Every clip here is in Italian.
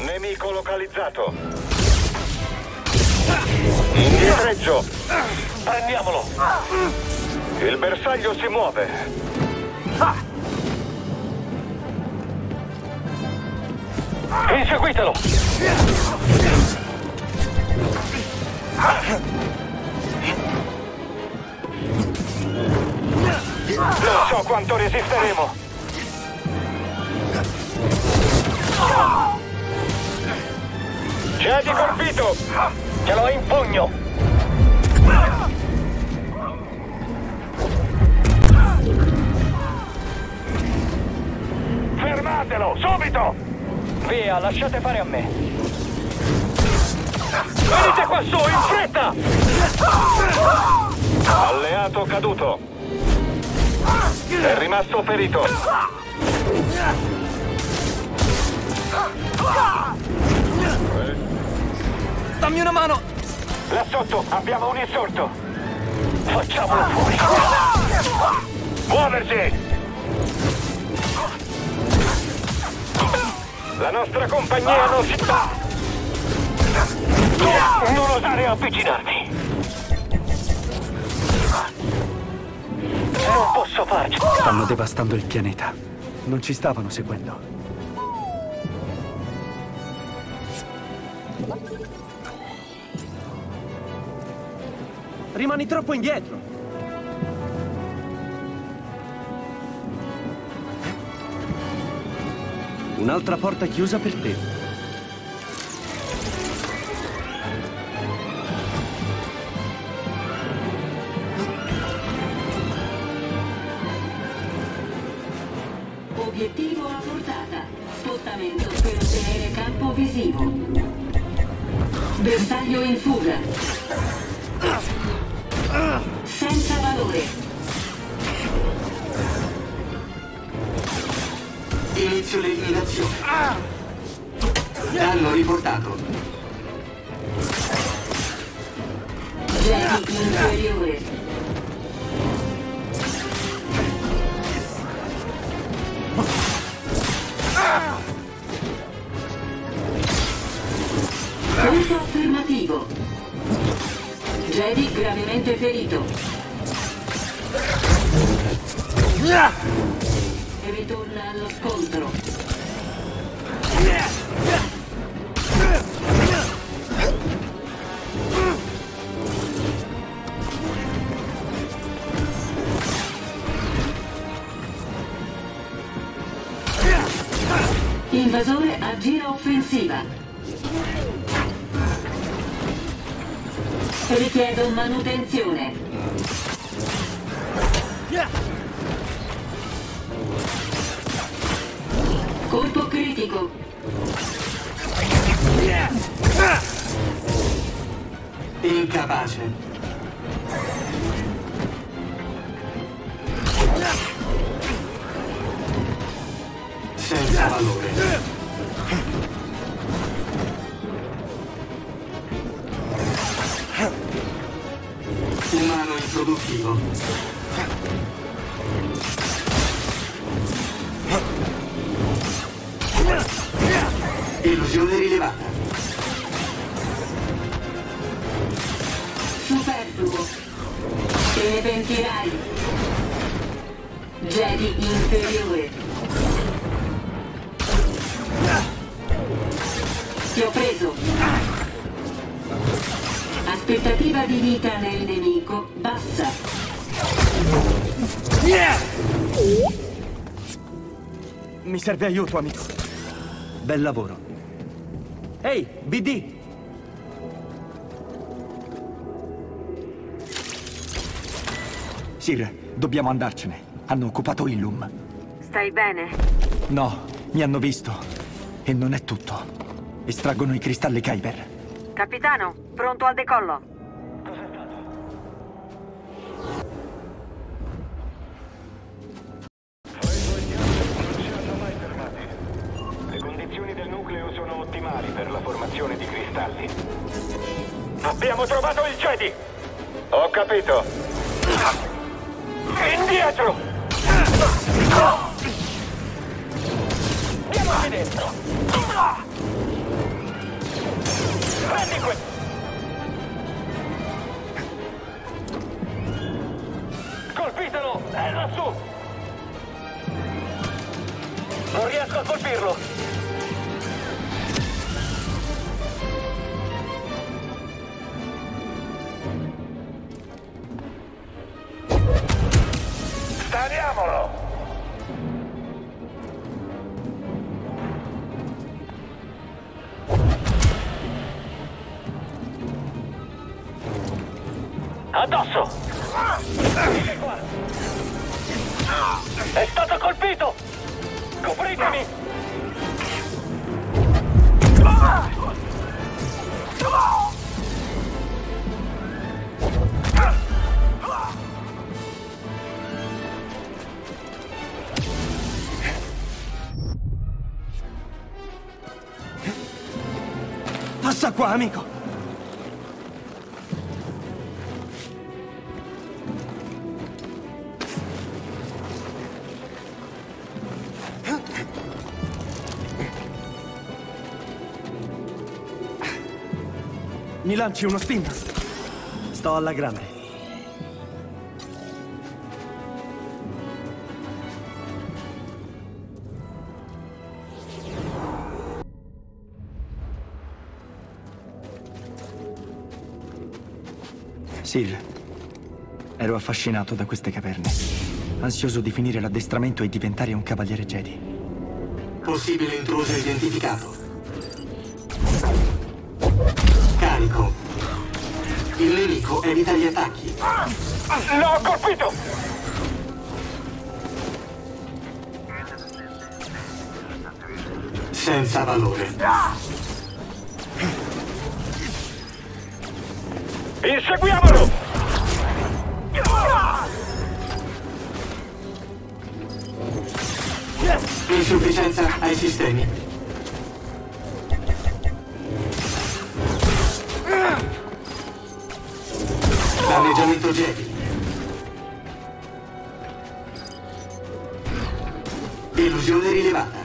Nemico localizzato. Indietreggio. Prendiamolo. Il bersaglio si muove. Inseguitelo. Non so quanto resisteremo. Jedi colpito! Ce l'ho in pugno! Fermatelo, subito! Via, lasciate fare a me. Venite qua su, in fretta! Alleato caduto. È rimasto ferito. Dammi una mano. Là sotto abbiamo un insorto. Facciamolo fuori. Muoversi. La nostra compagnia non si fa. Non osare avvicinarti. Non posso farcela! Stanno devastando il pianeta. Non ci stavano seguendo. Rimani troppo indietro. Un'altra porta chiusa per te. Obiettivo a portata. Spostamento per ottenere campo visivo. Bersaglio in fuga. Senza valore. Inizio l'eliminazione. Danno riportato. Tecnico inferiore. Punto affermativo. Jedi gravemente ferito. E ritorna allo scontro. Invasore a gira offensiva. Richiedo manutenzione. Colpo critico. Incapace. Senza valore. Umano improduttivo. Illusione rilevata. Superfluo. Te ne pentirai. Jedi inferiore. Ti ho preso. Aspettativa di vita nel nemico bassa. Mi serve aiuto, amico. Bel lavoro. Ehi, BD! Sir, dobbiamo andarcene. Hanno occupato Ilum. Stai bene? No, mi hanno visto. E non è tutto. Estraggono i cristalli Kyber. Capitano, pronto al decollo. Cos'è stato? Non ci hanno mai fermati. Le condizioni del nucleo sono ottimali per la formazione di cristalli. Abbiamo trovato il Jedi! Ho capito. Indietro! Andiamo a destra! Prendi questo! Colpitelo! È lassù! Non riesco a colpirlo! Staniamolo! Addosso! È stato colpito! Copritemi! Passa qua, amico! Mi lanci uno spin. Sto alla grande. Sir, ero affascinato da queste caverne, ansioso di finire l'addestramento e diventare un cavaliere Jedi. Possibile intruso identificato. Il nemico evita gli attacchi. L'ho colpito! Senza valore. Inseguiamolo! Insufficienza ai sistemi. Danneggiamento Jedi. Illusione rilevata.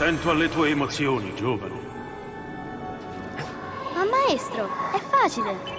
Attento alle tue emozioni, giovane. Ma maestro, è facile.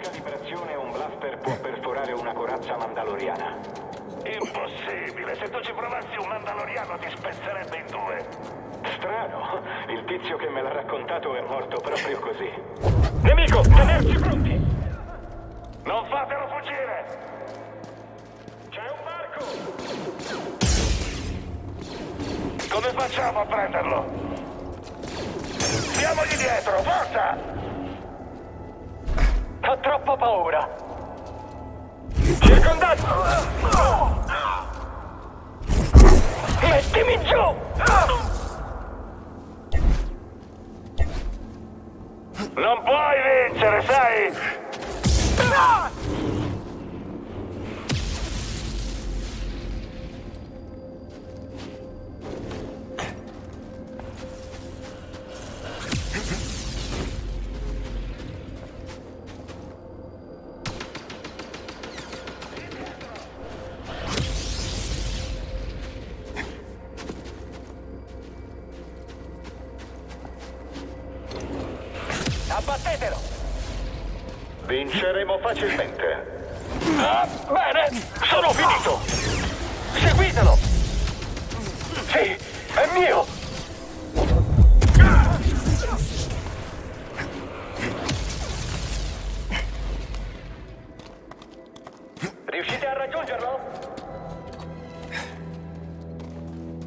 Calibrazione, un blaster può perforare una corazza mandaloriana. Impossibile, se tu ci provassi un mandaloriano ti spezzerebbe in due. Strano, il tizio che me l'ha raccontato è morto proprio così. Nemico, tenerci pronti! Non fatelo fuggire! C'è un barco! Come facciamo a prenderlo? Stiamogli dietro, forza! Ho troppa paura! Circondato! Mettimi giù! Non puoi vincere, sai? Abbattetelo! Vinceremo facilmente. Ah, bene! Sono finito! Seguitelo! Sì, è mio! Riuscite a raggiungerlo?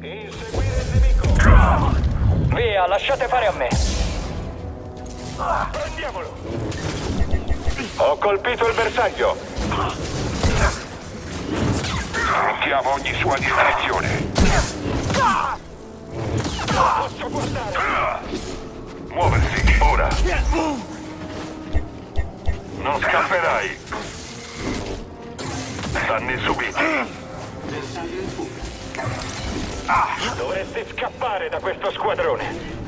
Inseguire il nemico! Via, lasciate fare a me! Prendiamolo! Ho colpito il bersaglio! Blocchiamo ogni sua distrazione! Posso guardare! Muoversi, ora! Non scapperai! Danni subiti! Dovreste scappare da questo squadrone!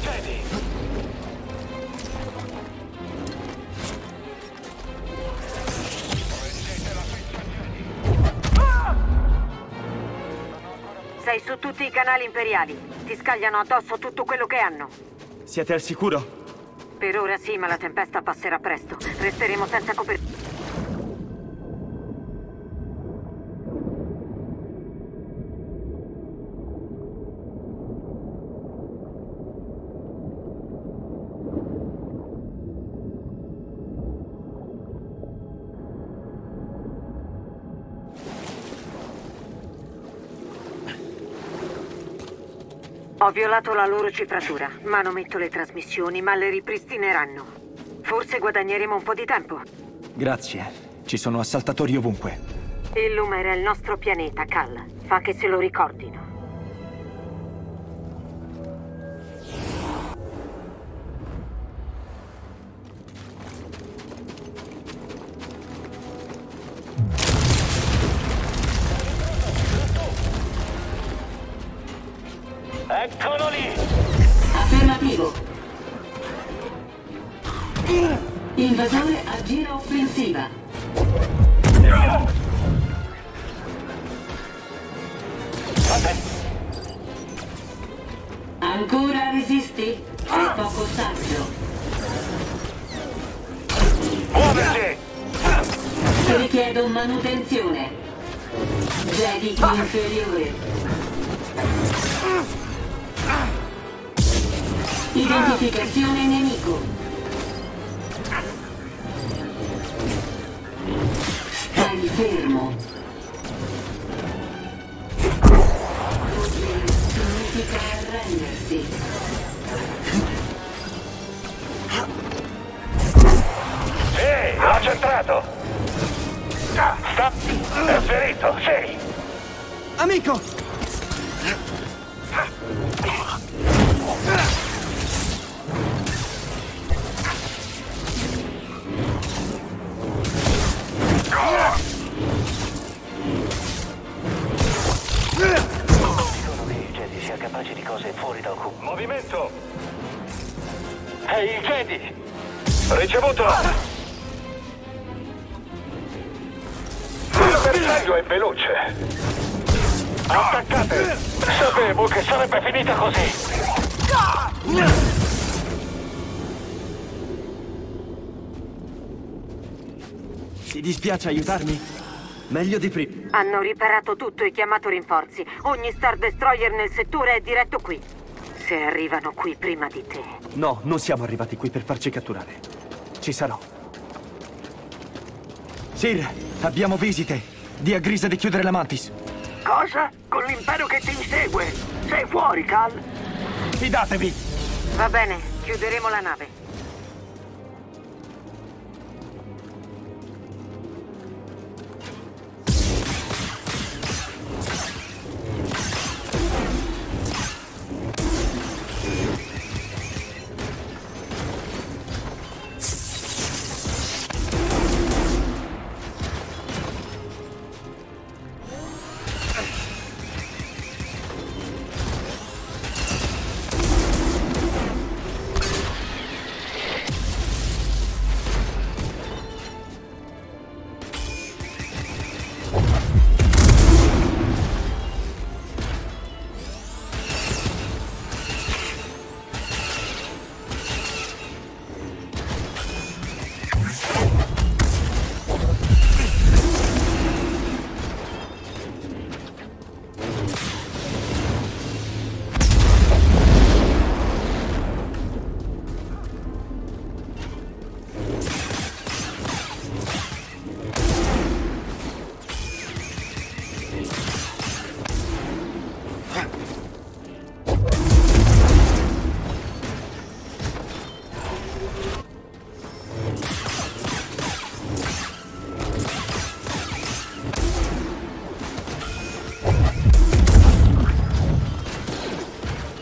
Jedi. Sei su tutti i canali imperiali. Ti scagliano addosso tutto quello che hanno. Siete al sicuro? Per ora sì, ma la tempesta passerà presto. Resteremo senza copertura. Ho violato la loro cifratura, ma non metto le trasmissioni, ma le ripristineranno. Forse guadagneremo un po' di tempo. Grazie. Ci sono assaltatori ovunque. Il Lumen era il nostro pianeta, Cal. Fa che se lo ricordino. Eccolo lì! Affermativo. Invasore a gira offensiva. Ancora resisti? È poco saggio. Muoversi! Richiedo manutenzione. Jedi inferiore. Identificazione nemico. Stai fermo. Potere significa arrendersi. Sì, l'ho centrato. Sta è ferito, sì. Amico. Movimento! È il Jedi! Ricevuto! Il bersaglio è veloce! Attaccate! Sapevo che sarebbe finita così! Ti dispiace aiutarmi? Meglio di prima. Hanno riparato tutto e chiamato rinforzi. Ogni Star Destroyer nel settore è diretto qui. Se arrivano qui prima di te... No, non siamo arrivati qui per farci catturare. Ci sarò. Sir, abbiamo visite. Dia Grisa di chiudere la Mantis. Cosa? Con l'impero che ti insegue? Sei fuori, Cal? Fidatevi! Va bene, chiuderemo la nave.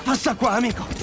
Passa qua, amico!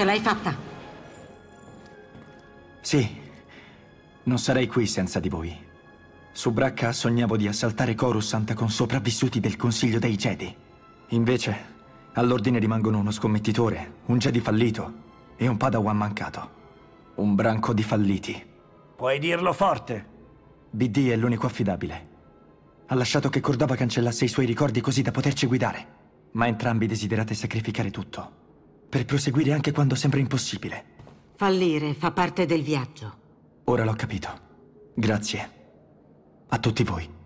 Ce l'hai fatta? Sì. Non sarei qui senza di voi. Su Bracca sognavo di assaltare Coruscant con sopravvissuti del Consiglio dei Jedi. Invece, all'ordine rimangono uno scommettitore, un Jedi fallito e un Padawan mancato. Un branco di falliti. Puoi dirlo forte. BD è l'unico affidabile. Ha lasciato che Cordova cancellasse i suoi ricordi così da poterci guidare. Ma entrambi desiderate sacrificare tutto. Per proseguire anche quando sembra impossibile. Fallire fa parte del viaggio. Ora l'ho capito. Grazie. A tutti voi.